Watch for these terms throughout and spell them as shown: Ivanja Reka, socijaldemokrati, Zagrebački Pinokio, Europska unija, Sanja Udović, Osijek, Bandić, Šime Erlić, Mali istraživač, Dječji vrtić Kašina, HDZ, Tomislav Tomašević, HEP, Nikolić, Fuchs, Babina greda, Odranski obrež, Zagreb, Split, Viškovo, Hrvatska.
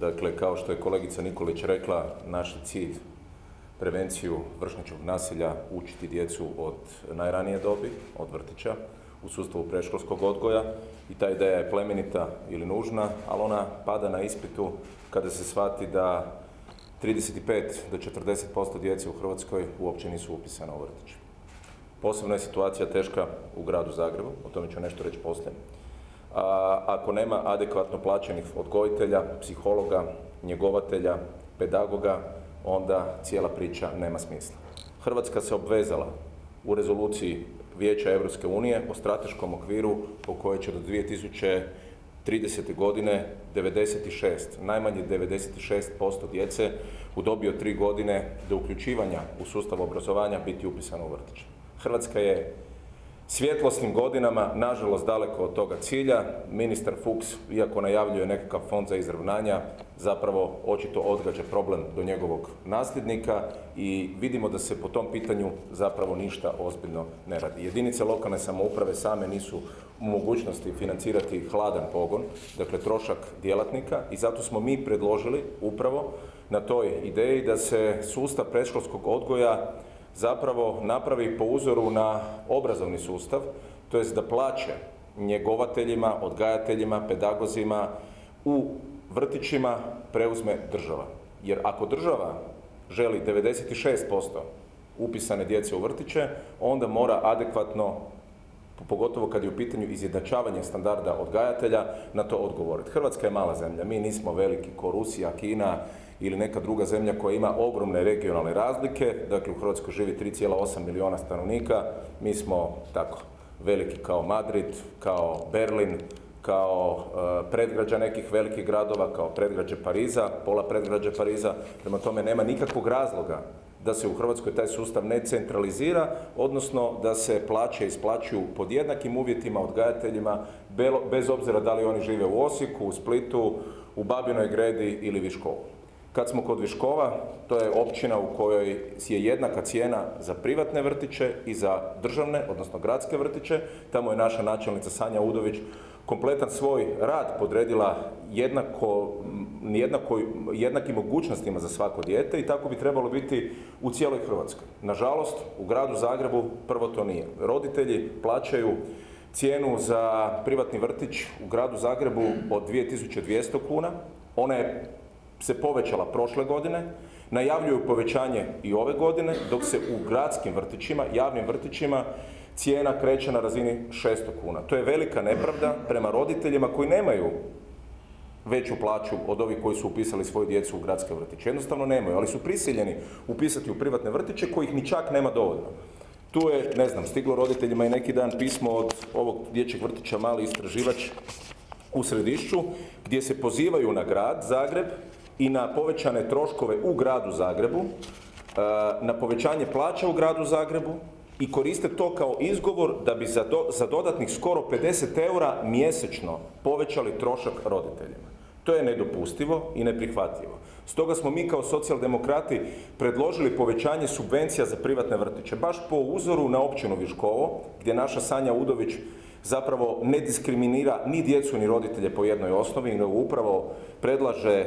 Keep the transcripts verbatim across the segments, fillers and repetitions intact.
Dakle, kao što je kolegica Nikolić rekla, naš je cilj prevenciju vršnjačkog nasilja, učiti djecu od najranije dobi, od vrtića, u sustavu predškolskog odgoja, i ta ideja je plemenita ili nužna, ali ona pada na ispitu kada se shvati da trideset pet do četrdeset posto djece u Hrvatskoj uopće nisu upisana u vrtić. Posebno je situacija teška u gradu Zagrebu, o tome ću nešto reći poslije. A ako nema adekvatno plaćenih odgojitelja, psihologa, njegovatelja, pedagoga, onda cijela priča nema smisla. Hrvatska se obvezala u rezoluciji Vijeća Europske unije o strateškom okviru po kojoj će do dvije tisuće tridesete. godine devedeset šest, najmanje devedeset šest posto djece u dobi od tri godine do uključivanja u sustav obrazovanja biti upisano u vrtić. Hrvatska je svjetlosnim godinama, nažalost, daleko od toga cilja. Ministar Fuchs, iako najavljuje nekakav fond za izravnanja, zapravo očito odgađa problem do njegovog nasljednika i vidimo da se po tom pitanju zapravo ništa ozbiljno ne radi. Jedinice lokalne samouprave same nisu u mogućnosti financirati hladan pogon, dakle trošak djelatnika, i zato smo mi predložili upravo na toj ideji da se sustav predškolskog odgoja zapravo napravi po uzoru na obrazovni sustav, to jest da plaće njegovateljima, odgajateljima, pedagozima u vrtićima preuzme država. Jer ako država želi devedeset šest posto upisane djece u vrtiće, onda mora adekvatno, pogotovo kad je u pitanju izjednačavanje standarda odgajatelja, na to odgovoriti. Hrvatska je mala zemlja, mi nismo veliki ko Rusija, Kina ili neka druga zemlja koja ima ogromne regionalne razlike. Dakle, u Hrvatskoj živi tri zarez osam milijuna stanovnika, mi smo tako veliki kao Madrid, kao Berlin, kao e, predgrađa nekih velikih gradova, kao predgrađe Pariza, pola predgrađa Pariza. Prema tome, nema nikakvog razloga da se u Hrvatskoj taj sustav ne centralizira, odnosno da se plaće isplaćuju pod jednakim uvjetima odgajateljima, bez obzira da li oni žive u Osijeku, u Splitu, u Babinoj Gredi ili Viškovu. Kad smo kod Viškova, to je općina u kojoj je jednaka cijena za privatne vrtiće i za državne, odnosno gradske vrtiće. Tamo je naša načelnica Sanja Udović kompletan svoj rad podredila jednako, jednako, jednakim mogućnostima za svako dijete, i tako bi trebalo biti u cijeloj Hrvatskoj. Nažalost, u gradu Zagrebu prvo to nije. Roditelji plaćaju cijenu za privatni vrtić u gradu Zagrebu od dvije tisuće dvjesto kuna. Ona je se povećala prošle godine, najavljuju povećanje i ove godine, dok se u gradskim vrtićima, javnim vrtićima, cijena kreće na razini šesto kuna. To je velika nepravda prema roditeljima koji nemaju veću plaću od ovih koji su upisali svoju djecu u gradske vrtiće. Jednostavno nemaju, ali su prisiljeni upisati u privatne vrtiće kojih ni čak nema dovoljno. Tu je, ne znam, stiglo roditeljima i neki dan pismo od ovog dječjeg vrtića Mali istraživač u Središću, gdje se pozivaju na grad Zagreb i na povećane troškove u gradu Zagrebu, na povećanje plaća u gradu Zagrebu, i koriste to kao izgovor da bi za, do, za dodatnih skoro pedeset eura mjesečno povećali trošak roditeljima. To je nedopustivo i neprihvatljivo. Stoga smo mi kao socijaldemokrati predložili povećanje subvencija za privatne vrtiće, baš po uzoru na općinu Viškovo, gdje naša Sanja Udović zapravo ne diskriminira ni djecu ni roditelje po jednoj osnovi, nego upravo predlaže e,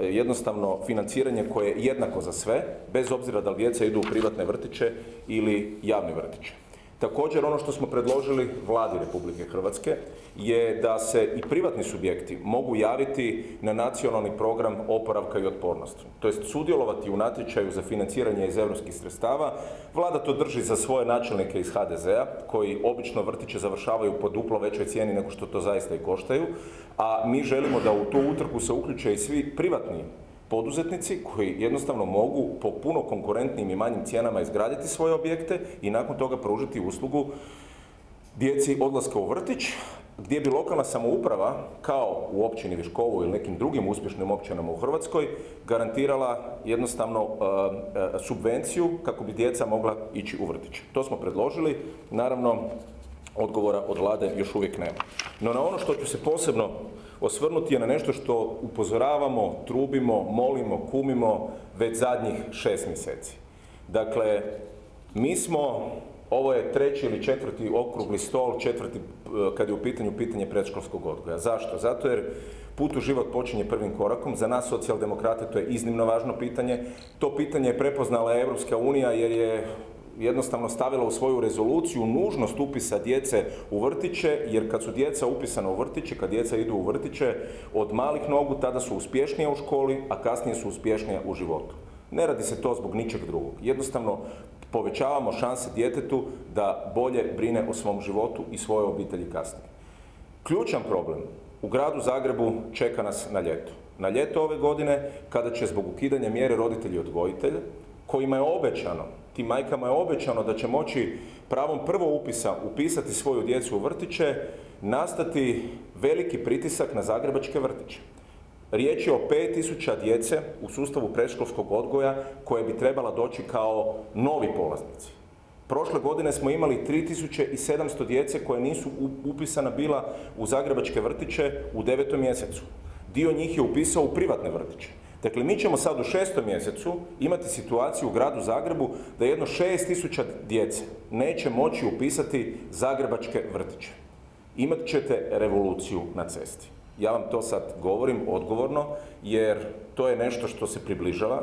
jednostavno financiranje koje je jednako za sve, bez obzira da li djeca idu u privatne vrtiće ili javni vrtiće. Također, ono što smo predložili Vladi Republike Hrvatske je da se i privatni subjekti mogu javiti na nacionalni program oporavka i otpornosti, to jest sudjelovati u natječaju za financiranje iz europskih sredstava. Vlada to drži za svoje načelnike iz ha de zea, koji obično vrtiće završavaju po duplo većoj cijeni nego što to zaista i koštaju, a mi želimo da u tu utrku se uključe i svi privatni poduzetnici koji jednostavno mogu po puno konkurentnim i manjim cijenama izgraditi svoje objekte i nakon toga pružiti uslugu djeci odlaska u vrtić, gdje bi lokalna samouprava, kao u općini Viškovo ili nekim drugim uspješnim općinama u Hrvatskoj, garantirala jednostavno e, subvenciju kako bi djeca mogla ići u vrtić. To smo predložili, naravno odgovora od Vlade još uvijek nema. No na ono što ću se posebno osvrnuti je na nešto što upozoravamo, trubimo, molimo, kumimo već zadnjih šest mjeseci. Dakle, mi smo Ovo je treći ili četvrti okrugli stol, četvrti kad je u pitanju pitanje predškolskog odgoja. Zašto? Zato jer put u život počinje prvim korakom. Za nas socijaldemokrate to je iznimno važno pitanje. To pitanje je prepoznala Europska unija jer je jednostavno stavila u svoju rezoluciju nužnost upisa djece u vrtiće, jer kad su djeca upisana u vrtiće, kad djeca idu u vrtiće, od malih nogu tada su uspješnija u školi, a kasnije su uspješnija u životu. Ne radi se to zbog ničeg drugog. Jednostavno povećavamo šanse djetetu da bolje brine o svom životu i svojoj obitelji kasnije. Ključan problem u gradu Zagrebu čeka nas na ljeto. Na ljeto ove godine, kada će zbog ukidanja mjere roditelji odgojitelja, kojima je obećano, tim majkama je obećano da će moći pravom prvo upisa upisati svoju djecu u vrtiće, nastati veliki pritisak na zagrebačke vrtiće. Riječ je o pet tisuća djece u sustavu predškolskog odgoja koje bi trebala doći kao novi polaznici. Prošle godine smo imali tri tisuće sedamsto djece koje nisu upisana bila u zagrebačke vrtiće u devetom mjesecu. Dio njih je upisao u privatne vrtiće. Dakle, mi ćemo sad u šestom mjesecu imati situaciju u gradu Zagrebu da jedno šest tisuća djece neće moći upisati zagrebačke vrtiće. Imat ćete revoluciju na cesti. Ja vam to sad govorim odgovorno jer to je nešto što se približava.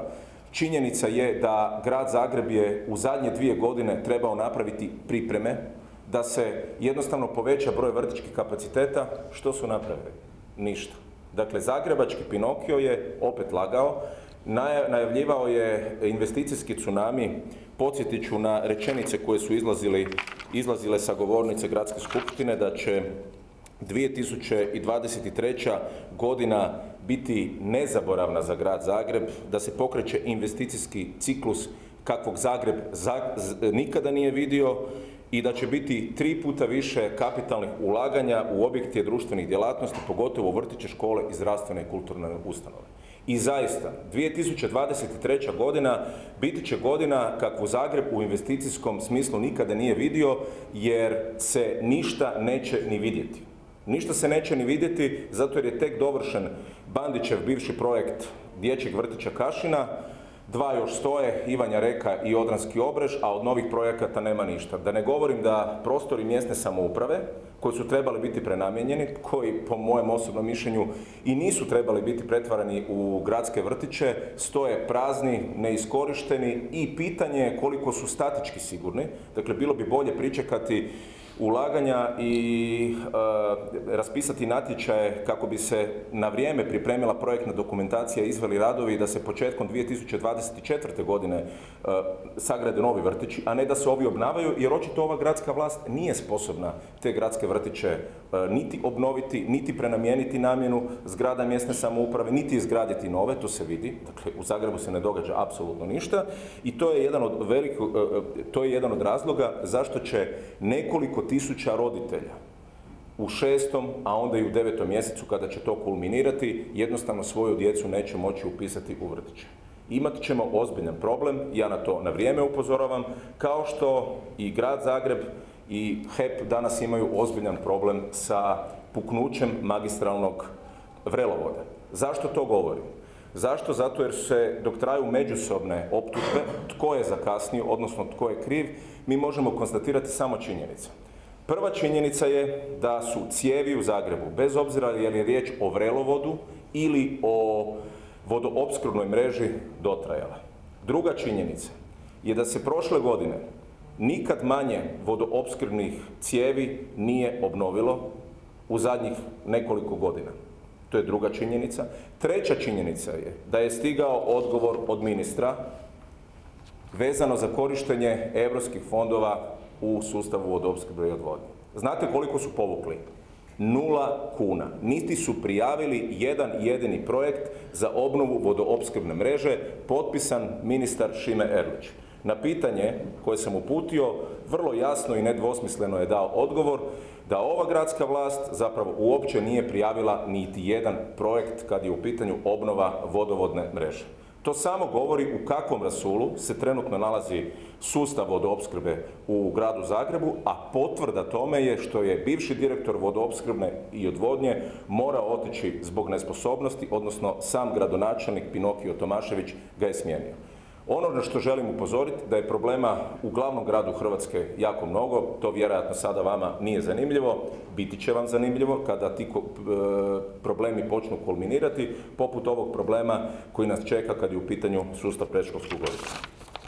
Činjenica je da grad Zagreb je u zadnje dvije godine trebao napraviti pripreme da se jednostavno poveća broj vrtićkih kapaciteta. Što su napravili? Ništa. Dakle, Zagrebački Pinokio je opet lagao, najavljivao je investicijski tsunami. Podsjetit ću na rečenice koje su izlazili, izlazile sa govornice Gradske skupštine da će dvije tisuće dvadeset treća godina biti nezaboravna za grad Zagreb, da se pokreće investicijski ciklus kakvog Zagreb nikada nije vidio i da će biti tri puta više kapitalnih ulaganja u objekte društvenih djelatnosti, pogotovo vrtiće, škole i zdravstvene i kulturne ustanove. I zaista, dvije tisuće dvadeset treća godina biti će godina kakvu Zagreb u investicijskom smislu nikada nije vidio, jer se ništa neće ni vidjeti. Ništa se neće ni vidjeti, zato jer je tek dovršen Bandićev bivši projekt Dječjeg vrtića Kašina, dva još stoje, Ivanja Reka i Odranski obrež, a od novih projekata nema ništa. Da ne govorim da prostori mjesne samouprave, koji su trebali biti prenamijenjeni, koji po mojem osobnom mišljenju i nisu trebali biti pretvarani u gradske vrtiće, stoje prazni, neiskorišteni i pitanje je koliko su statički sigurni. Dakle, bilo bi bolje pričekati ulaganja i e, raspisati natječaje kako bi se na vrijeme pripremila projektna dokumentacija, izveli radovi i da se početkom dvije tisuće dvadeset četvrte godine e, sagrade novi vrtići, a ne da se ovi obnavaju, jer očito ova gradska vlast nije sposobna te gradske vrtiće e, niti obnoviti, niti prenamijeniti namjenu zgrada mjesne samouprave, niti izgraditi nove, to se vidi. Dakle, u Zagrebu se ne događa apsolutno ništa i to je jedan od, veliko, e, to je jedan od razloga zašto će nekoliko tisuća roditelja u šestom, a onda i u devetom mjesecu, kada će to kulminirati, jednostavno svoju djecu neće moći upisati u vrtiće. Imat ćemo ozbiljan problem, ja na to na vrijeme upozoravam, kao što i grad Zagreb i HEP danas imaju ozbiljan problem sa puknućem magistralnog vrelovoda. Zašto to govorim? Zašto? Zato jer se dok traju međusobne optužbe, tko je zakasnio, odnosno tko je kriv, mi možemo konstatirati samo činjenice. Prva činjenica je da su cijevi u Zagrebu, bez obzira je li riječ o vrelovodu ili o vodoopskrbnoj mreži, dotrajala. Druga činjenica je da se prošle godine nikad manje vodoopskrbnih cijevi nije obnovilo u zadnjih nekoliko godina. To je druga činjenica. Treća činjenica je da je stigao odgovor od ministra vezano za korištenje europskih fondova u sustavu vodoopskrbe i odvodnje. Znate koliko su povukli? Nula kuna. Niti su prijavili jedan jedini projekt za obnovu vodoopskrbne mreže, potpisan ministar Šime Erlić. Na pitanje koje sam uputio, vrlo jasno i nedvosmisleno je dao odgovor da ova gradska vlast zapravo uopće nije prijavila niti jedan projekt kad je u pitanju obnova vodovodne mreže. To samo govori u kakvom rasulu se trenutno nalazi sustav vodoopskrbe u gradu Zagrebu, a potvrda tome je što je bivši direktor vodoopskrbne i odvodnje morao otići zbog nesposobnosti, odnosno sam gradonačelnik Pinokio Tomašević ga je smijenio. Ono na što želim upozoriti da je problema u glavnom gradu Hrvatske jako mnogo, to vjerojatno sada vama nije zanimljivo, biti će vam zanimljivo kada ti problemi počnu kulminirati, poput ovog problema koji nas čeka kad je u pitanju sustav predškolskog odgoja.